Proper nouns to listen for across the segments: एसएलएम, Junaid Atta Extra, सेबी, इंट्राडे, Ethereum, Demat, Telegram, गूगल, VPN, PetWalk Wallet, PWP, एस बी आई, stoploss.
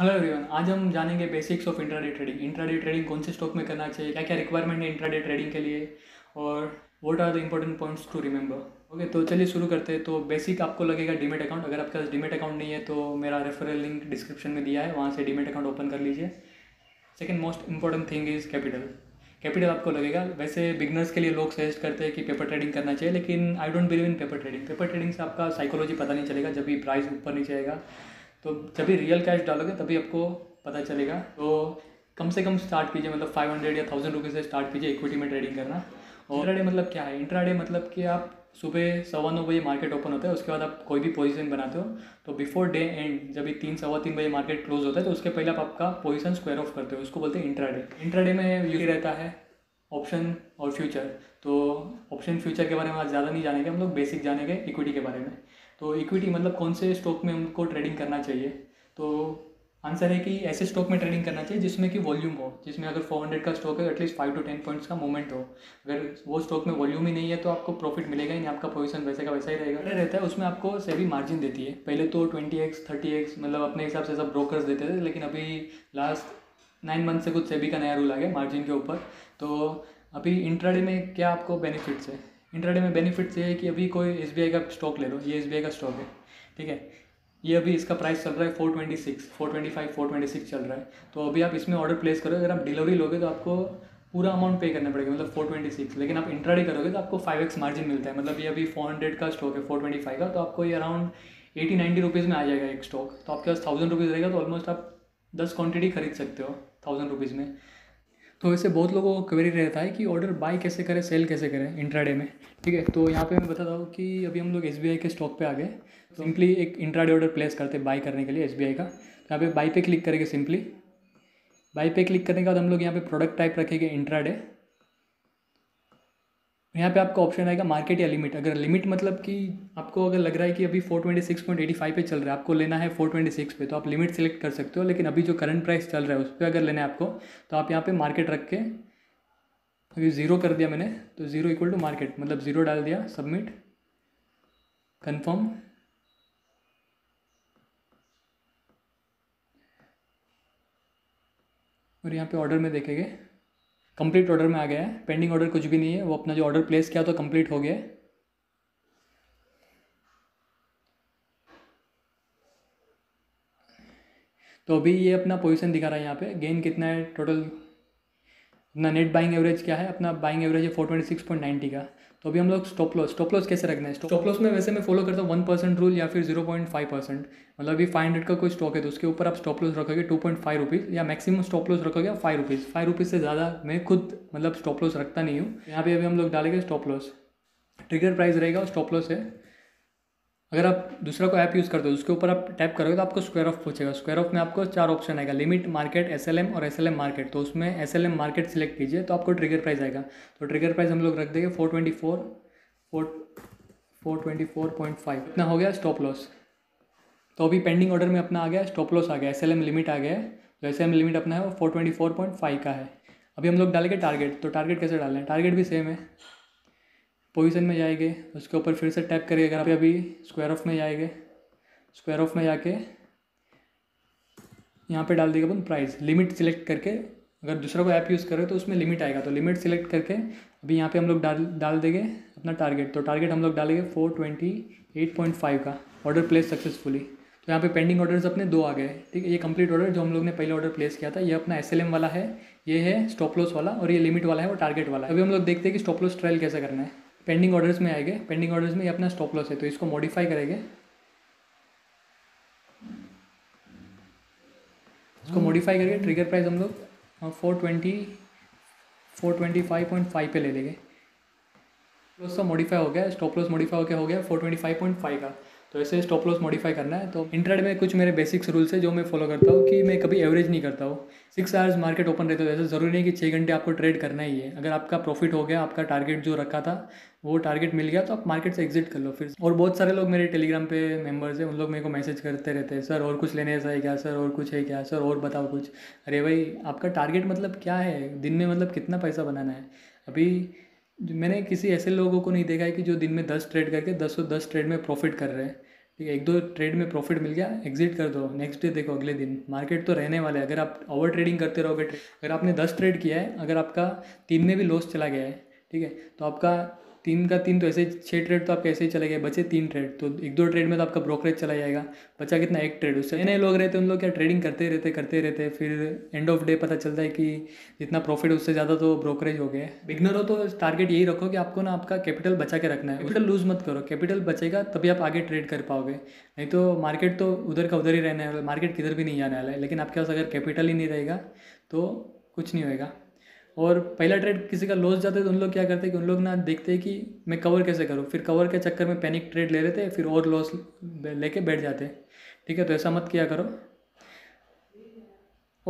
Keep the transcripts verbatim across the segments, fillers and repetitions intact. Hello everyone, आज हम जानेंगे basics of इंट्राडे trading. इंट्राडे trading कौन से स्टॉक में करना चाहिए, क्या क्या रिक्वायरमेंट है इंट्राडे ट्रेडिंग के लिए, और what are the important points to remember. Okay, तो चलिए शुरू करते हैं। तो बेसिक आपको लगेगा डीमेट अकाउंट। अगर आपके पास डीमेट अकाउंट नहीं है तो मेरा रेफरल लिंक डिस्क्रिप्शन में दिया है, वहाँ से डीमेट अकाउंट ओपन कर लीजिए। Second most important thing is capital. Capital आपको लगेगा। वैसे बिगनर्स के लिए लोग सजेस्ट करते हैं कि पेपर ट्रेडिंग करना चाहिए, लेकिन I don't believe in paper trading. Paper trading से आपका साइकोलॉजी पता नहीं चलेगा, जब भी प्राइस ऊपर नहीं जाएगा, तो जब भी रियल कैश डालोगे तभी आपको पता चलेगा। तो कम से कम स्टार्ट कीजिए, मतलब फाइव हंड्रेड या थाउजेंड रुपीज़ से स्टार्ट कीजिए इक्विटी में ट्रेडिंग करना। और इंट्राडे मतलब क्या है? इंट्राडे मतलब कि आप सुबह सवा नौ बजे मार्केट ओपन होता है, उसके बाद आप कोई भी पोजीशन बनाते हो, तो बिफोर डे एंड जब भी तीन सवा तीन बजे मार्केट क्लोज होता है तो उसके पहले आप आपका पोजीशन स्क्वायर ऑफ करते हो, उसको बोलते हैं इंट्राडे। इंट्राडे में यूज रहता है ऑप्शन और फ्यूचर। तो ऑप्शन फ्यूचर के बारे में आज ज़्यादा नहीं जानेंगे, हम लोग बेसिक जानेंगे इक्विटी के बारे में। तो इक्विटी मतलब कौन से स्टॉक में उनको ट्रेडिंग करना चाहिए, तो आंसर है कि ऐसे स्टॉक में ट्रेडिंग करना चाहिए जिसमें कि वॉल्यूम हो, जिसमें अगर फोर हंड्रेड का स्टॉक है at least five to ten points का मूवमेंट हो। अगर वो स्टॉक में वॉल्यूम ही नहीं है तो आपको प्रॉफिट मिलेगा ही नहीं, आपका पोजीशन वैसे का वैसा ही रहेगा रहता है। उसमें आपको सेवी मार्जिन देती है। पहले तो ट्वेंटी एक्स थर्टी एक्स मतलब अपने हिसाब से सब ब्रोकर्स देते थे, लेकिन अभी लास्ट नाइन मंथ से कुछ सेबी का नया रूल आ गया मार्जिन के ऊपर। तो अभी इंट्राडे में क्या आपको बेनिफिट्स है? इंट्राडे में बेनिफिट्स ये है कि अभी कोई एस बी आई का स्टॉक ले लो, ये एस बी आई का स्टॉक है, ठीक है, ये अभी इसका प्राइस चल रहा है four twenty six, four twenty five, four twenty six चल रहा है। तो अभी आप इसमें ऑर्डर प्लेस करो, अगर आप डिलीवरी लोगे तो आपको पूरा अमाउंट पे करना पड़ेगा, मतलब फोर ट्वेंटी सिक्स। लेकिन आप इंट्राडे करोगे तो आपको फाइव एक्स मार्जिन मिलता है, मतलब ये अभी फोर हंड्रेड का स्टॉक है फोर ट्वेंटी फाइव का, तो आपको ये अराउंड एटी नाइन्टी रुपीज़ में आ जाएगा एक स्टॉक। तो आपके पास थाउजेंड रुपीज़ रहेगा तो ऑलमोस्ट आप दस क्वान्टिटी खरीद सकते हो थाउजेंड रुपीज़ में। तो वैसे बहुत लोगों को क्वेरी रहता है कि ऑर्डर बाय कैसे करें, सेल कैसे करें इंट्राडे में, ठीक है। तो यहाँ पे मैं बताता हूँ कि अभी हम लोग एसबीआई के स्टॉक पे आ गए। सिंपली एक इंट्राडे ऑर्डर प्लेस करते हैं बाय करने के लिए एसबीआई का। तो यहाँ पे बाय पे क्लिक करेंगे, सिंपली बाय पे क्लिक करने के बाद हम लोग यहाँ पे प्रोडक्ट टाइप रखेंगे इंट्राडे। यहाँ पे आपका ऑप्शन आएगा मार्केट या लिमिट। अगर लिमिट मतलब कि आपको अगर लग रहा है कि अभी four twenty six point eighty five पे चल रहा है, आपको लेना है फोर ट्वेंटी सिक्स पे, तो आप लिमिट सेलेक्ट कर सकते हो। लेकिन अभी जो करंट प्राइस चल रहा है उस पर अगर लेना है आपको, तो आप यहाँ पे मार्केट रख के अभी ज़ीरो कर दिया मैंने, तो ज़ीरो इक्वल टू मार्केट मतलब ज़ीरो डाल दिया, सबमिट, कन्फर्म। और यहाँ पे ऑर्डर में देखेंगे कंप्लीट ऑर्डर में आ गया है, पेंडिंग ऑर्डर कुछ भी नहीं है, वो अपना जो ऑर्डर प्लेस किया तो कंप्लीट हो गया है। तो अभी ये अपना पोजीशन दिखा रहा है यहाँ पे, गेन कितना है टोटल, अपना नेट बाइंग एवरेज क्या है, अपना बाइंग एवरेज है four twenty six point ninety का। तो अभी हम लोग स्टॉप लॉस, स्टॉप लॉस कैसे रखना है? स्टॉप लॉस में वैसे मैं फॉलो करता हूँ वन परसेंट रूल या फिर जीरो पॉइंट फाइव परसेंट। मतलब अभी फाइव हंड्रेड का कोई स्टॉक है तो उसके ऊपर आप स्टॉप लॉस रखोगे टू पॉइंट फाइव रुपीज़ या मैक्सिमम स्टॉप लॉस रखोगे फाइव रुपीज़ फाइव रुपीज़ से ज़्यादा मैं खुद मतलब स्टॉप लॉस रखता नहीं हूँ। यहाँ पे अभी हम लोग डालेंगे स्टॉप लॉस, ट्रिगर प्राइस रहेगा और स्टॉप लॉस है। अगर आप दूसरा को ऐप यूज़ करते हो उसके ऊपर आप टैप करोगे तो आपको स्क्वायर ऑफ पूछेगा। स्क्वायर ऑफ में आपको चार ऑप्शन आएगा, लिमिट, मार्केट, एसएलएम और एसएलएम मार्केट। तो उसमें एसएलएम मार्केट सिलेक्ट कीजिए तो आपको ट्रिगर प्राइस आएगा। तो ट्रिगर प्राइस हम लोग रख देंगे four twenty four point five, इतना हो गया स्टॉप लॉस। तो अभी पेंडिंग ऑर्डर में अपना आ गया स्टॉप लॉस, आ गया एसएलएम लिमिट, आ गया तो एसएलएम लिमिट अपना है वो four twenty four point five का है। अभी हम लोग डालेंगे टारगेट। तो टारगेट कैसे डालना है? टारगेट भी सेम है, पोजीशन में जाएंगे, उसके ऊपर फिर से टैप करेंगे। अगर आप अभी स्क्वायर ऑफ में जाएंगे, स्क्वायर ऑफ में जाके यहाँ पे डाल देंगे अपन प्राइस, लिमिट सिलेक्ट करके। अगर दूसरा कोई ऐप यूज़ करें तो उसमें लिमिट आएगा, तो लिमिट सिलेक्ट करके अभी यहाँ पे हम लोग डाल डाल देंगे अपना टारगेट। तो टारगेट हम लोग डालेंगे four twenty eight point five का, ऑर्डर प्लेस सक्सेसफुली। तो यहाँ पे पेंडिंग ऑर्डर्स अपने दो आ गए, ठीक है। ये कंप्लीट ऑर्डर जो हम लोग ने पहले ऑर्डर प्लेस किया था, ये अपना एसएलएम वाला है, ये है स्टॉप लॉस वाला, और ये लिमिट वाला है, वो टारगेट वाला है। अभी हम लोग देखते हैं कि स्टॉप लॉस ट्रायल कैसे करना है। पेंडिंग ऑर्डर्स में आएंगे, पेंडिंग ऑर्डर्स में ये अपना स्टॉप लॉस है, तो इसको मॉडिफाई करेंगे, इसको मॉडिफाई करके ट्रिगर प्राइस हम लोग four twenty four twenty five point five पे ले लेंगे। लॉस तो मॉडिफाई हो गया, स्टॉप लॉस मॉडिफाई होकर हो गया four twenty five point five का। तो ऐसे स्टॉप लॉस मॉडिफाई करना है। तो इंट्राडे में कुछ मेरे बेसिक्स रूल्स है जो मैं फॉलो करता हूँ, कि मैं कभी एवरेज नहीं करता हूँ। सिक्स आवर्स मार्केट ओपन रहता है, ऐसा ज़रूरी नहीं कि छः घंटे आपको ट्रेड करना ही है। अगर आपका प्रॉफिट हो गया, आपका टारगेट जो रखा था वो टारगेट मिल गया, तो आप मार्केट से एग्जिट कर लो फिर। और बहुत सारे लोग मेरे टेलीग्राम पे मेंबर्स हैं, उन लोग मेरे को मैसेज करते रहते हैं, सर और कुछ लेने ऐसा है क्या, सर और कुछ है क्या, सर और बताओ कुछ। अरे भाई, आपका टारगेट मतलब क्या है, दिन में मतलब कितना पैसा बनाना है। अभी मैंने किसी ऐसे लोगों को नहीं देखा है कि जो दिन में दस ट्रेड करके दस सौ दस ट्रेड में प्रॉफिट कर रहे हैं, ठीक है, एक दो ट्रेड में प्रॉफिट मिल गया, एग्जिट कर दो, नेक्स्ट डे देखो अगले दिन मार्केट तो रहने वाला है। अगर आप ओवर ट्रेडिंग करते रहोगे, अगर आपने दस ट्रेड किया है, अगर आपका तीन में भी लॉस चला गया है, ठीक है, तो आपका तीन का तीन तो ऐसे छः ट्रेड तो आपके ऐसे ही चले गए, बचे तीन ट्रेड, तो एक दो ट्रेड में तो आपका ब्रोकरेज चला जाएगा, बचा कितना, एक ट्रेड। उससे नए लोग रहते हैं, उन लोग क्या ट्रेडिंग करते रहते करते रहते फिर एंड ऑफ डे पता चलता है कि जितना प्रॉफिट उससे ज़्यादा तो ब्रोकरेज हो गया। बिगनर हो तो टारगेट यही रखो कि आपको ना आपका कैपिटल बचा के रखना है, कैपिटल लूज़ मत करो, कैपिटल बचेगा तभी आप आगे ट्रेड कर पाओगे, नहीं तो मार्केट तो उधर का उधर ही रहने वाला है, मार्केट किधर भी नहीं जाने वाला है। लेकिन आपके पास अगर कैपिटल ही नहीं रहेगा तो कुछ नहीं होएगा। और पहला ट्रेड किसी का लॉस जाता है तो उन लोग क्या करते हैं कि उन लोग ना देखते हैं कि मैं कवर कैसे करूँ, फिर कवर के चक्कर में पैनिक ट्रेड ले लेते हैं, फिर और लॉस लेके बैठ जाते हैं, ठीक है। तो ऐसा मत किया करो।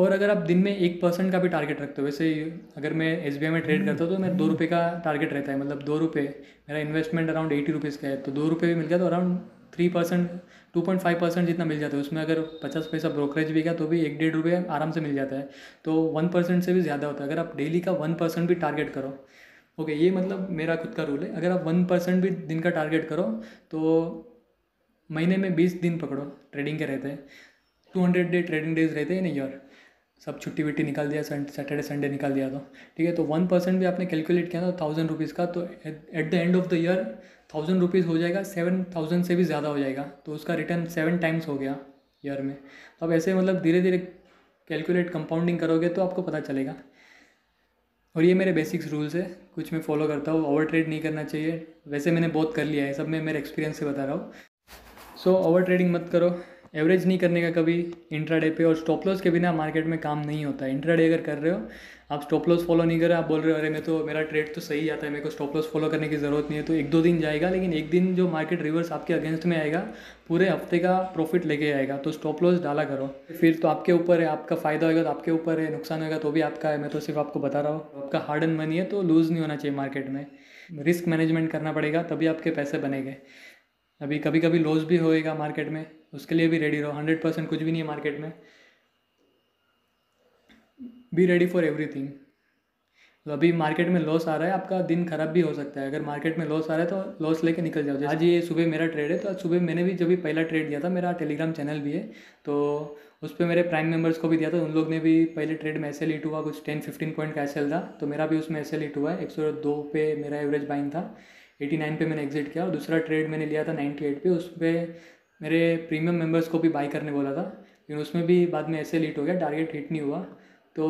और अगर आप दिन में एक परसेंट का भी टारगेट रखते हो, वैसे अगर मैं एस बी आई में ट्रेड करता हूँ तो मेरा दो रुपये का टारगेट रहता है, मतलब दो रुपये, मेरा इन्वेस्टमेंट अराउंड एटी रुपीज़ का है, तो दो रुपये भी मिल गया तो around three percent two point five percent जितना मिल जाता है, उसमें अगर पचास पैसा ब्रोकरेज भी गया तो भी एक डेढ़ रुपये आराम से मिल जाता है, तो वन परसेंट से भी ज़्यादा होता है। अगर आप डेली का वन परसेंट भी टारगेट करो, ओके, ये मतलब मेरा खुद का रूल है, अगर आप वन परसेंट भी दिन का टारगेट करो तो महीने में बीस दिन पकड़ो ट्रेडिंग के रहते हैं, two hundred day trading days रहते हैं ना यार, सब छुट्टी वट्टी निकाल दिया, सैटरडे संडे निकाल दिया तो ठीक है, तो वन परसेंट भी आपने कैलकुलेट किया ना थाउजेंड रुपीज़ का, तो at the end of the year thousand rupees हो जाएगा, सेवन थाउजेंड से भी ज़्यादा हो जाएगा, तो उसका रिटर्न सेवन टाइम्स हो गया ईयर में। तो अब ऐसे मतलब धीरे धीरे कैलकुलेट कंपाउंडिंग करोगे तो आपको पता चलेगा। और ये मेरे बेसिक्स रूल्स है, कुछ मैं फॉलो करता हूँ। ओवर ट्रेड नहीं करना चाहिए, वैसे मैंने बहुत कर लिया है, सब मैं मेरे एक्सपीरियंस से बता रहा हूँ। सो ओवर ट्रेडिंग मत करो, एवरेज नहीं करने का कभी, इंट्राडे पे और स्टॉप लॉस के बिना मार्केट में काम नहीं होता है। इंट्राडे अगर कर रहे हो, आप स्टॉप लॉस फॉलो नहीं कर रहे, आप बोल रहे हो अरे मैं तो मेरा ट्रेड तो सही आता है, मेरे को स्टॉप लॉस फॉलो करने की ज़रूरत नहीं है, तो एक दो दिन जाएगा, लेकिन एक दिन जो मार्केट रिवर्स आपके अगेंस्ट में आएगा पूरे हफ्ते का प्रॉफिट लेके आएगा। तो स्टॉप लॉस डाला करो, फिर तो आपके ऊपर है, आपका फ़ायदा होगा तो आपके ऊपर है, नुकसान होगा तो भी आपका है। मैं तो सिर्फ आपको बता रहा हूँ, आपका हार्ड एंड मनी है तो लूज़ नहीं होना चाहिए मार्केट में, रिस्क मैनेजमेंट करना पड़ेगा तभी आपके पैसे बनेंगे। अभी कभी कभी लॉस भी होएगा मार्केट में, उसके लिए भी रेडी रहो। हंड्रेड परसेंट कुछ भी नहीं है मार्केट में, बी रेडी फॉर एवरीथिंग। तो अभी मार्केट में लॉस आ रहा है, आपका दिन खराब भी हो सकता है, अगर मार्केट में लॉस आ रहा है तो लॉस लेके निकल जाओ। आज ये सुबह मेरा ट्रेड है, तो आज सुबह मैंने भी जब भी पहला ट्रेड दिया था, मेरा टेलीग्राम चैनल भी है तो उस पर मेरे प्राइम मेंबर्स को भी दिया था, उन लोग ने भी पहले ट्रेड में ऐसे लीट हुआ, कुछ टेन फिफ्टीन पॉइंट का एसएल था, तो मेरा भी उसमें ऐसे लीट हुआ है। एक सौ दो पे मेरा एवरेज बाइंग था, एटी नाइन पे मैंने एग्जिट किया, और दूसरा ट्रेड मैंने लिया था नाइन्टी एट पे, उस पर मेरे प्रीमियम मेंबर्स को भी बाई करने बोला था, लेकिन उसमें भी बाद में ऐसे लीट हो गया, टारगेट हिट नहीं हुआ। तो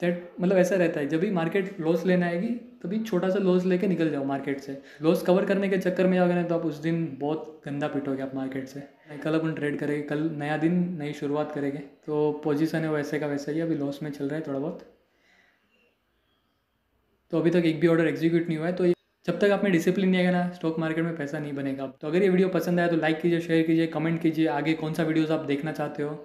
दैट मतलब ऐसा रहता है, जब भी मार्केट लॉस लेना आएगी तभी छोटा सा लॉस लेके निकल जाओ मार्केट से। लॉस कवर करने के चक्कर में जाओगे ना तो आप उस दिन बहुत गंदा पिटोगे आप मार्केट से। कल अपन ट्रेड करेंगे, कल नया दिन नई शुरुआत करेंगे, तो पोजीशन है वैसे का वैसा ही, अभी लॉस में चल रहा है थोड़ा बहुत। तो अभी तक एक भी ऑर्डर एग्जीक्यूट नहीं हुआ है, तो जब तक आप में डिसिप्लिन नहीं आएगा ना स्टॉक मार्केट में पैसा नहीं बनेगा। तो अगर ये वीडियो पसंद आया तो लाइक कीजिए, शेयर कीजिए, कमेंट कीजिए, आगे कौन सा वीडियोस आप देखना चाहते हो।